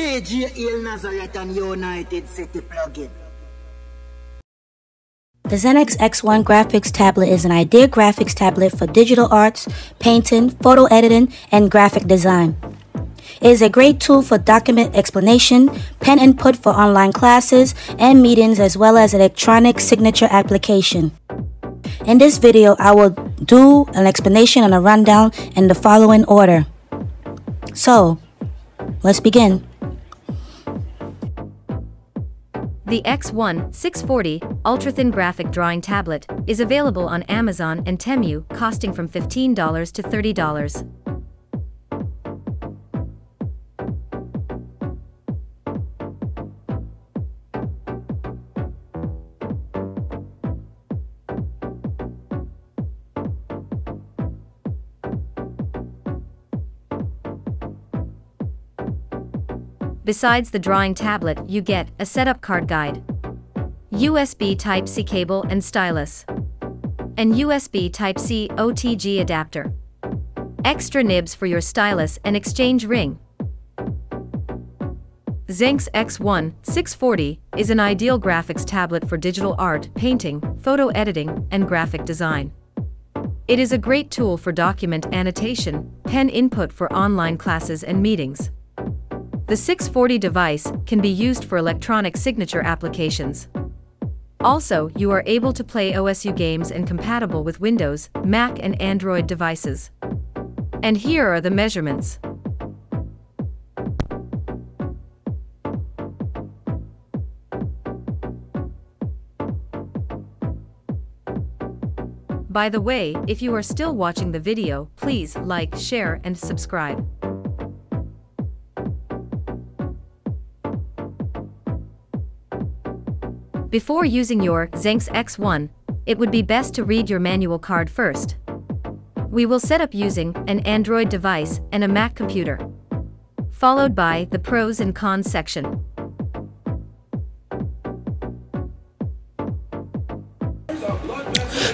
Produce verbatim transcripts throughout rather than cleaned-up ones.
D J Hell Nazareth and United City Plug-in. The XENX X one graphics tablet is an idea graphics tablet for digital arts, painting, photo editing, and graphic design. It is a great tool for document explanation, pen input for online classes and meetings, as well as electronic signature application. In this video, I will do an explanation and a rundown in the following order. So, let's begin. The X one six forty ultra-thin graphic drawing tablet is available on Amazon and Temu, costing from fifteen dollars to thirty dollars. Besides the drawing tablet, you get a setup card guide, U S B Type C cable and stylus, and U S B Type C O T G adapter, extra nibs for your stylus and exchange ring. XENX X one six forty is an ideal graphics tablet for digital art, painting, photo editing, and graphic design. It is a great tool for document annotation, pen input for online classes and meetings. The six forty device can be used for electronic signature applications. Also, you are able to play O S U games and compatible with Windows, Mac and Android devices. And here are the measurements. By the way, if you are still watching the video, please like, share and subscribe. Before using your XENX X one, it would be best to read your manual card first. We will set up using an Android device and a Mac computer, followed by the pros and cons section.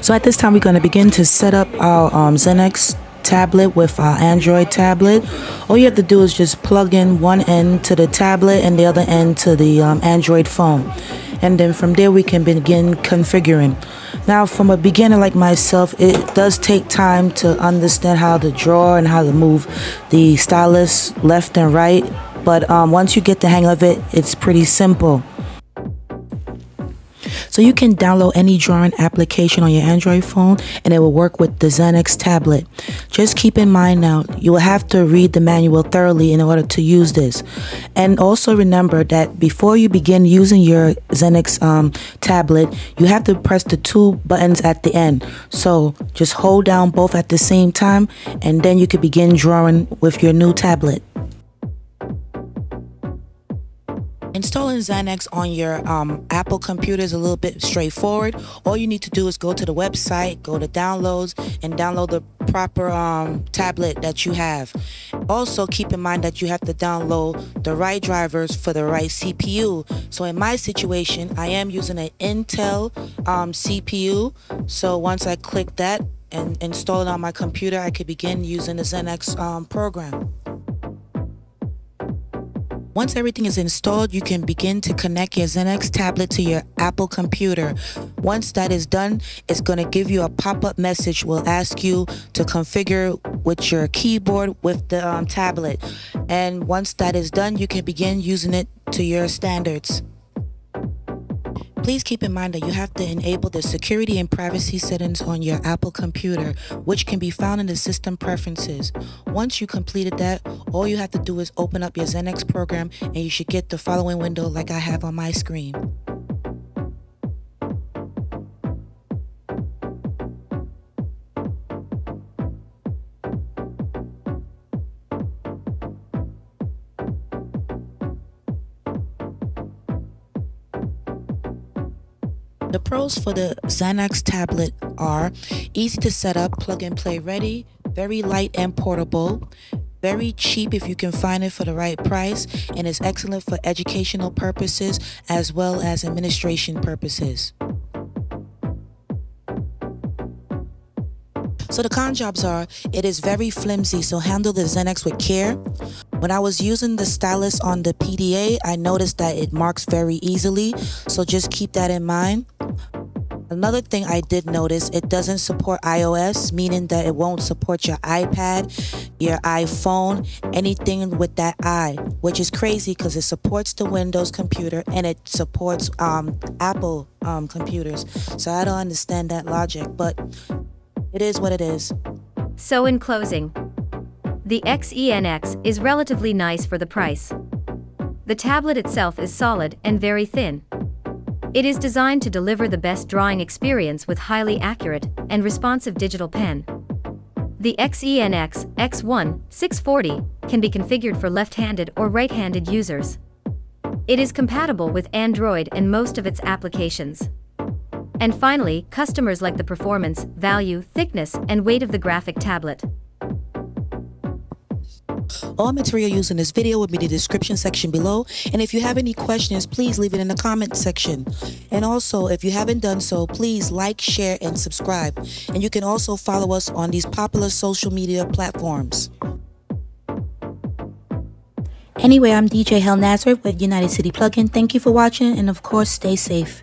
So at this time, we're going to begin to set up our um, XENX tablet with our Android tablet. All you have to do is just plug in one end to the tablet and the other end to the um, Android phone. And then from there we can begin configuring. Now, from a beginner like myself, it does take time to understand how to draw and how to move the stylus left and right, but um, once you get the hang of it, it's pretty simple. So you can download any drawing application on your Android phone and it will work with the XENX tablet. Just keep in mind now, you will have to read the manual thoroughly in order to use this. And also remember that before you begin using your XENX um, tablet, you have to press the two buttons at the end. So just hold down both at the same time and then you can begin drawing with your new tablet. Installing XENX on your um, Apple computer is a little bit straightforward. All you need to do is go to the website, go to downloads, and download the proper um, tablet that you have. Also, keep in mind that you have to download the right drivers for the right C P U. So in my situation, I am using an Intel um, C P U. So once I click that and install it on my computer, I could begin using the XENX um, program. Once everything is installed, you can begin to connect your XENX tablet to your Apple computer. Once that is done, it's going to give you a pop-up message. We'll ask you to configure with your keyboard with the um, tablet. And once that is done, you can begin using it to your standards. Please keep in mind that you have to enable the security and privacy settings on your Apple computer, which can be found in the system preferences. Once you completed that, all you have to do is open up your XENX program and you should get the following window like I have on my screen. The pros for the XENX tablet are easy to set up, plug and play ready, very light and portable, very cheap if you can find it for the right price, and is excellent for educational purposes as well as administration purposes. So the con jobs are, it is very flimsy, so handle the XENX with care. When I was using the stylus on the P D A, I noticed that it marks very easily, so just keep that in mind. Another thing I did notice, it doesn't support iOS, meaning that it won't support your iPad, your iPhone, anything with that I, which is crazy because it supports the Windows computer and it supports um, Apple um, computers. So I don't understand that logic, but it is what it is. So in closing, the X E N X is relatively nice for the price. The tablet itself is solid and very thin. It is designed to deliver the best drawing experience with highly accurate and responsive digital pen. The X E N X X one six forty can be configured for left-handed or right-handed users. It is compatible with Android and most of its applications. And finally, customers like the performance, value, thickness, and weight of the graphic tablet. All material used in this video will be in the description section below, and if you have any questions, please leave it in the comment section. And also, if you haven't done so, please like, share, and subscribe. And you can also follow us on these popular social media platforms. Anyway, I'm D J Hell Nazareth with United City Plug-in. Thank you for watching, and of course, stay safe.